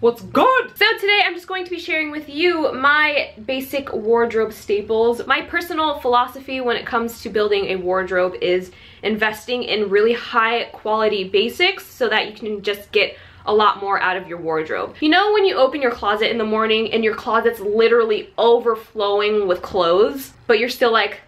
What's good? So today I'm just going to be sharing with you my basic wardrobe staples. My personal philosophy when it comes to building a wardrobe is investing in really high quality basics so that you can just get a lot more out of your wardrobe. You know when you open your closet in the morning and your closet's literally overflowing with clothes, but you're still like,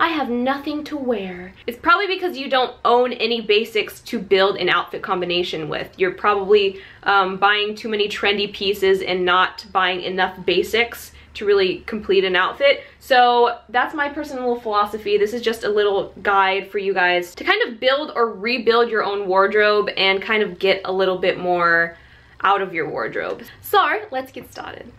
I have nothing to wear. It's probably because you don't own any basics to build an outfit combination with. You're probably buying too many trendy pieces and not buying enough basics to really complete an outfit. So that's my personal philosophy. This is just a little guide for you guys to kind of build or rebuild your own wardrobe and kind of get a little bit more out of your wardrobe. So let's get started.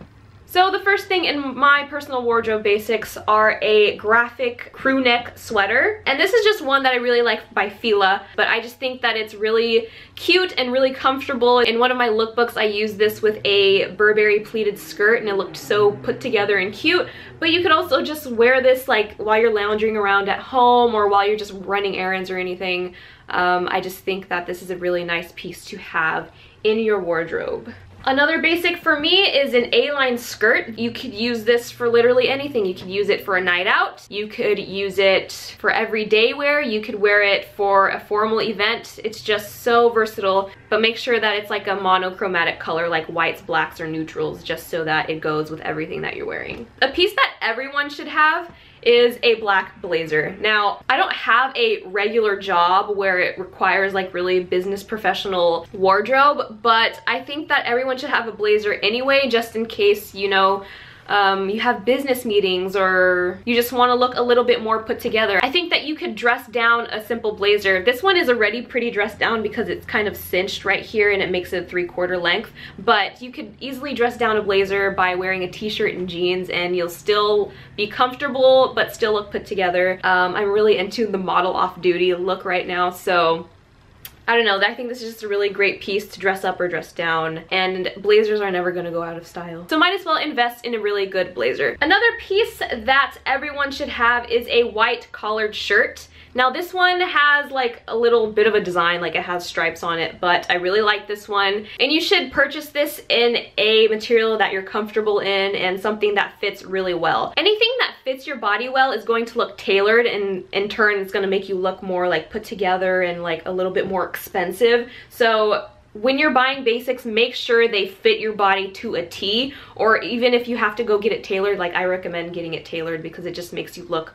So the first thing in my personal wardrobe basics are a graphic crew neck sweater. And this is just one that I really like by Fila, but I just think that it's really cute and really comfortable. In one of my lookbooks, I used this with a Burberry pleated skirt and it looked so put together and cute. But you could also just wear this like while you're lounging around at home or while you're just running errands or anything. I just think that this is a really nice piece to have in your wardrobe. Another basic for me is an A-line skirt. You could use this for literally anything. You could use it for a night out. You could use it for everyday wear. You could wear it for a formal event. It's just so versatile, but make sure that it's like a monochromatic color like whites, blacks, or neutrals just so that it goes with everything that you're wearing. A piece that everyone should have is a black blazer. Now, I don't have a regular job where it requires like really business professional wardrobe, but I think that everyone should have a blazer anyway, just in case, you know, you have business meetings or you just want to look a little bit more put together. I think that you could dress down a simple blazer. This one is already pretty dressed down because it's kind of cinched right here and it makes it a 3/4 length, but you could easily dress down a blazer by wearing a t-shirt and jeans and you'll still be comfortable but still look put together. I'm really into the model off-duty look right now, so I don't know, I think this is just a really great piece to dress up or dress down, and blazers are never gonna go out of style. So might as well invest in a really good blazer. Another piece that everyone should have is a white collared shirt. Now this one has like a little bit of a design, like it has stripes on it, but I really like this one. And you should purchase this in a material that you're comfortable in and something that fits really well. Anything that fits your body well is going to look tailored, and in turn it's gonna make you look more like put together and like a little bit more expensive. So when you're buying basics, make sure they fit your body to a T, or even if you have to go get it tailored, like I recommend getting it tailored because it just makes you look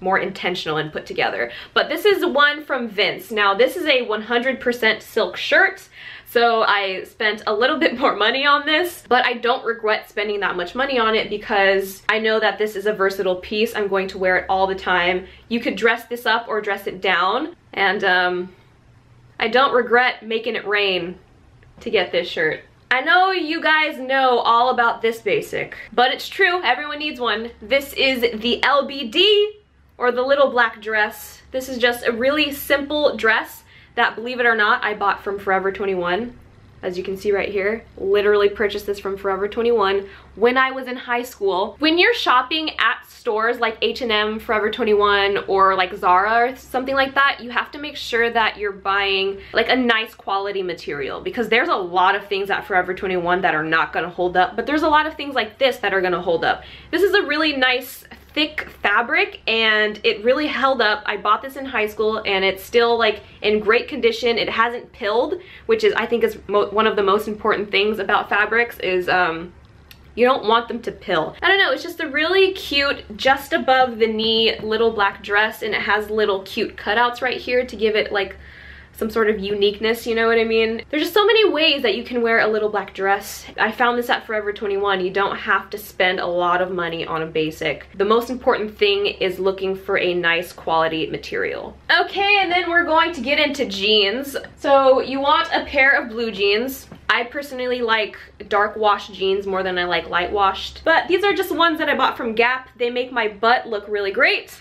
more intentional and put together. But this is one from Vince. Now this is a 100% silk shirt. So I spent a little bit more money on this, but I don't regret spending that much money on it because I know that this is a versatile piece. I'm going to wear it all the time. You could dress this up or dress it down, and I don't regret making it rain to get this shirt. I know you guys know all about this basic, but it's true, everyone needs one. This is the LBD, or the little black dress. This is just a really simple dress that, believe it or not, I bought from Forever 21. As you can see right here, literally purchased this from Forever 21 when I was in high school. When you're shopping at stores like H&M, Forever 21, or like Zara or something like that, you have to make sure that you're buying like a nice quality material, because there's a lot of things at Forever 21 that are not gonna hold up, but there's a lot of things like this that are gonna hold up. This is a really nice thick fabric and it really held up. I bought this in high school and it's still like in great condition. It hasn't pilled, which is, I think, is one of the most important things about fabrics is you don't want them to pill. I don't know, it's just a really cute, just above the knee little black dress, and it has little cute cutouts right here to give it like some sort of uniqueness, you know what I mean? There's just so many ways that you can wear a little black dress. I found this at Forever 21. You don't have to spend a lot of money on a basic. The most important thing is looking for a nice quality material. Okay, and then we're going to get into jeans. So you want a pair of blue jeans. I personally like dark washed jeans more than I like light washed, but these are just ones that I bought from Gap. They make my butt look really great.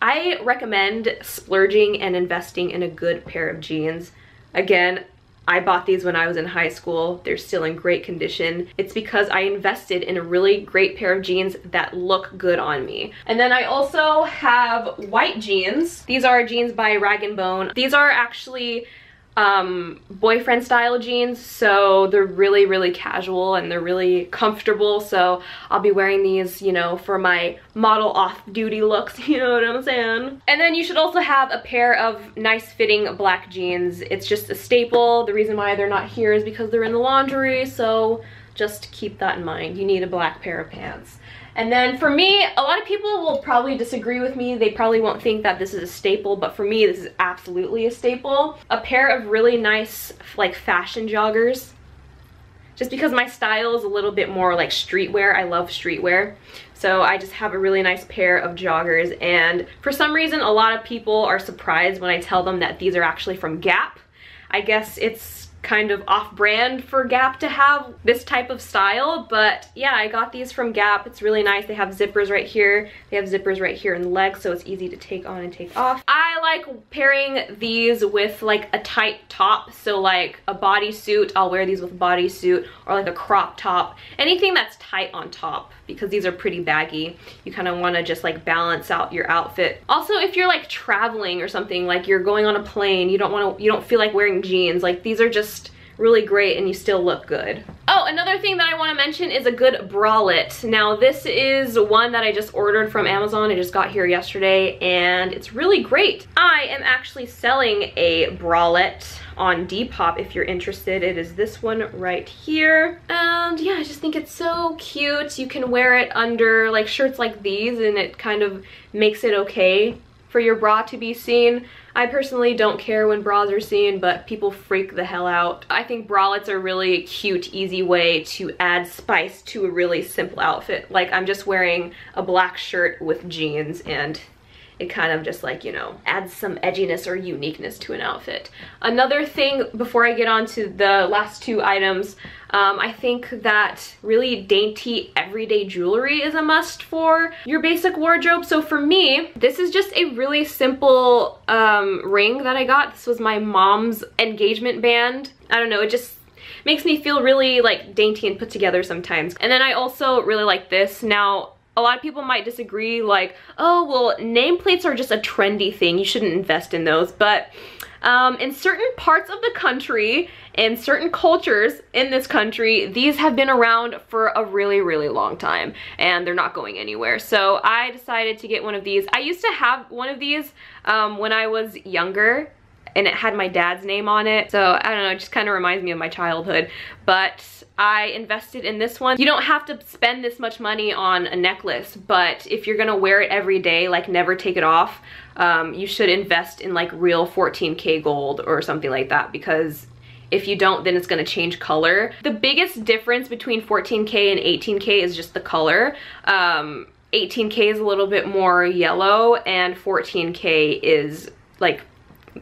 I recommend splurging and investing in a good pair of jeans. Again, I bought these when I was in high school. They're still in great condition. It's because I invested in a really great pair of jeans that look good on me. And then I also have white jeans. These are jeans by Rag & Bone. These are actually boyfriend style jeans, so they're really, really casual and they're really comfortable. So I'll be wearing these, you know, for my model off-duty looks, you know what I'm saying? And then you should also have a pair of nice fitting black jeans. It's just a staple. The reason why they're not here is because they're in the laundry, so just keep that in mind. You need a black pair of pants. And then for me, a lot of people will probably disagree with me. They probably won't think that this is a staple, but for me, this is absolutely a staple. A pair of really nice, like, fashion joggers. Just because my style is a little bit more like streetwear. I love streetwear. So I just have a really nice pair of joggers. And for some reason, a lot of people are surprised when I tell them that these are actually from Gap. I guess it's kind of off-brand for Gap to have this type of style, but yeah, I got these from Gap. It's really nice. They have zippers right here. They have zippers right here in the leg, so it's easy to take on and take off. I like pairing these with like a tight top, so like a bodysuit. I'll wear these with a bodysuit or like a crop top. Anything that's tight on top, because these are pretty baggy. You kind of want to just like balance out your outfit. Also, if you're like traveling or something, like you're going on a plane, you don't feel like wearing jeans. Like these are just really great and you still look good. Oh, another thing that I want to mention is a good bralette. Now this is one that I just ordered from Amazon. It just got here yesterday and it's really great. I am actually selling a bralette on Depop if you're interested. It is this one right here. And yeah, I just think it's so cute. You can wear it under like shirts like these and it kind of makes it okay for your bra to be seen. I personally don't care when bras are seen, but people freak the hell out. I think bralettes are really a cute, easy way to add spice to a really simple outfit. Like I'm just wearing a black shirt with jeans and it kind of just like, you know, adds some edginess or uniqueness to an outfit. Another thing before I get on to the last two items, I think that really dainty everyday jewelry is a must for your basic wardrobe. So for me, this is just a really simple ring that I got. This was my mom's engagement band. I don't know, it just makes me feel really like dainty and put together sometimes. And then I also really like this. Now, a lot of people might disagree, like, oh, well, nameplates are just a trendy thing. You shouldn't invest in those. But in certain parts of the country, in certain cultures in this country, these have been around for a really, really long time. And they're not going anywhere. So I decided to get one of these. I used to have one of these when I was younger. And it had my dad's name on it. So I don't know, it just kind of reminds me of my childhood. But I invested in this one. You don't have to spend this much money on a necklace, but if you're gonna wear it every day, like never take it off, you should invest in like real 14K gold or something like that, because if you don't, then it's gonna change color. The biggest difference between 14K and 18K is just the color. 18K is a little bit more yellow and 14K is like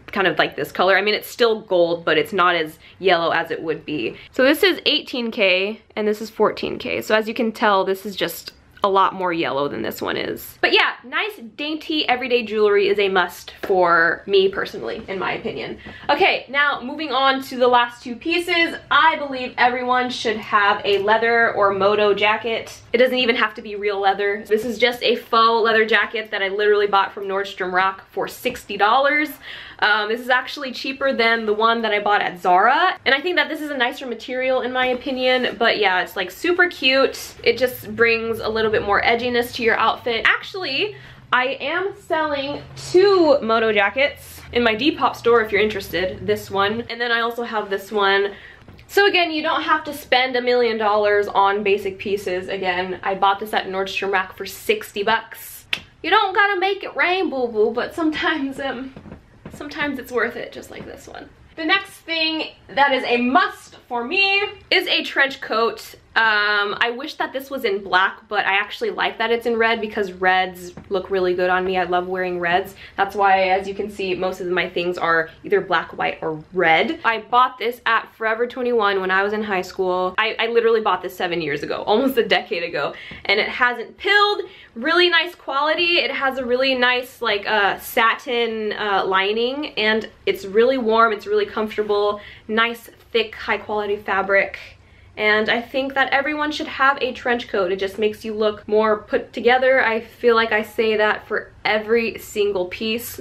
kind of like this color. I mean, it's still gold, but it's not as yellow as it would be. So this is 18K and this is 14K. So as you can tell, this is just a lot more yellow than this one is. But yeah, nice dainty everyday jewelry is a must for me personally, in my opinion. Okay, now moving on to the last two pieces. I believe everyone should have a leather or moto jacket. It doesn't even have to be real leather. This is just a faux leather jacket that I literally bought from Nordstrom Rack for $60. This is actually cheaper than the one that I bought at Zara. And I think that this is a nicer material in my opinion, but yeah, it's like super cute. It just brings a little bit more edginess to your outfit. Actually, I am selling two moto jackets in my Depop store if you're interested. This one, and then I also have this one. So again, you don't have to spend $1 million on basic pieces. Again, I bought this at Nordstrom Rack for 60 bucks. You don't gotta make it rain, boo-boo, but sometimes it's worth it, just like this one. The next thing that is a must for me is a trench coat. I wish that this was in black, but I actually like that it's in red because reds look really good on me. I love wearing reds. That's why, as you can see, most of my things are either black, white, or red. I bought this at Forever 21 when I was in high school. I literally bought this 7 years ago, almost a decade ago, and it hasn't pilled. Really nice quality. It has a really nice like satin lining, and it's really warm. It's really comfortable. Nice, thick, high quality fabric. And I think that everyone should have a trench coat. It just makes you look more put together. I feel like I say that for every single piece.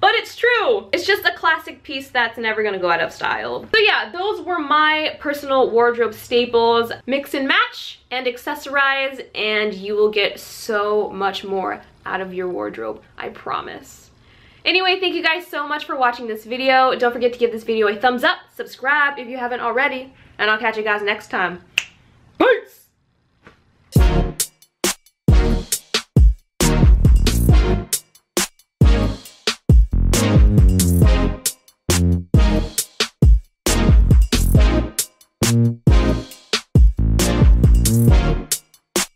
but it's true. It's just a classic piece that's never gonna go out of style. So yeah, those were my personal wardrobe staples. Mix and match and accessorize, and you will get so much more out of your wardrobe, I promise. Anyway, thank you guys so much for watching this video. Don't forget to give this video a thumbs up, subscribe if you haven't already, and I'll catch you guys next time.